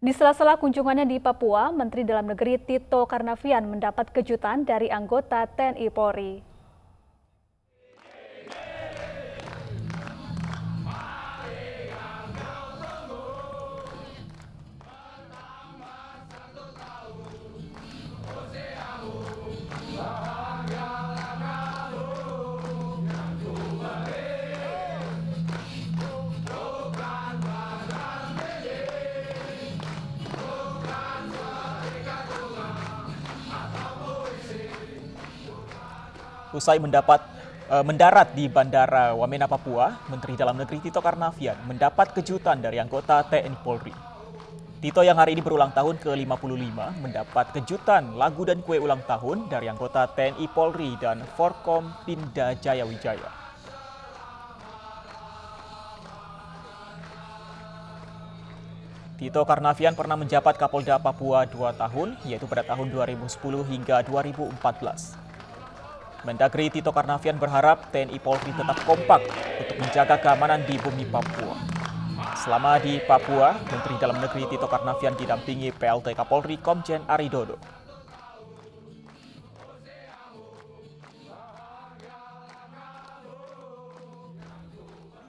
Di sela-sela kunjungannya di Papua, Menteri Dalam Negeri Tito Karnavian mendapat kejutan dari anggota TNI-Polri. Usai mendarat di Bandara Wamena, Papua, Menteri Dalam Negeri Tito Karnavian mendapat kejutan dari anggota TNI-Polri. Tito yang hari ini berulang tahun ke-55 mendapat kejutan lagu dan kue ulang tahun dari anggota TNI-Polri dan Forkom Pinda Jayawijaya. Tito Karnavian pernah menjabat Kapolda Papua 2 tahun, yaitu pada tahun 2010 hingga 2014. Mendagri Tito Karnavian berharap TNI-Polri tetap kompak untuk menjaga keamanan di bumi Papua. Selama di Papua, Menteri Dalam Negeri Tito Karnavian didampingi PLT Kapolri Komjen Ari Dodo.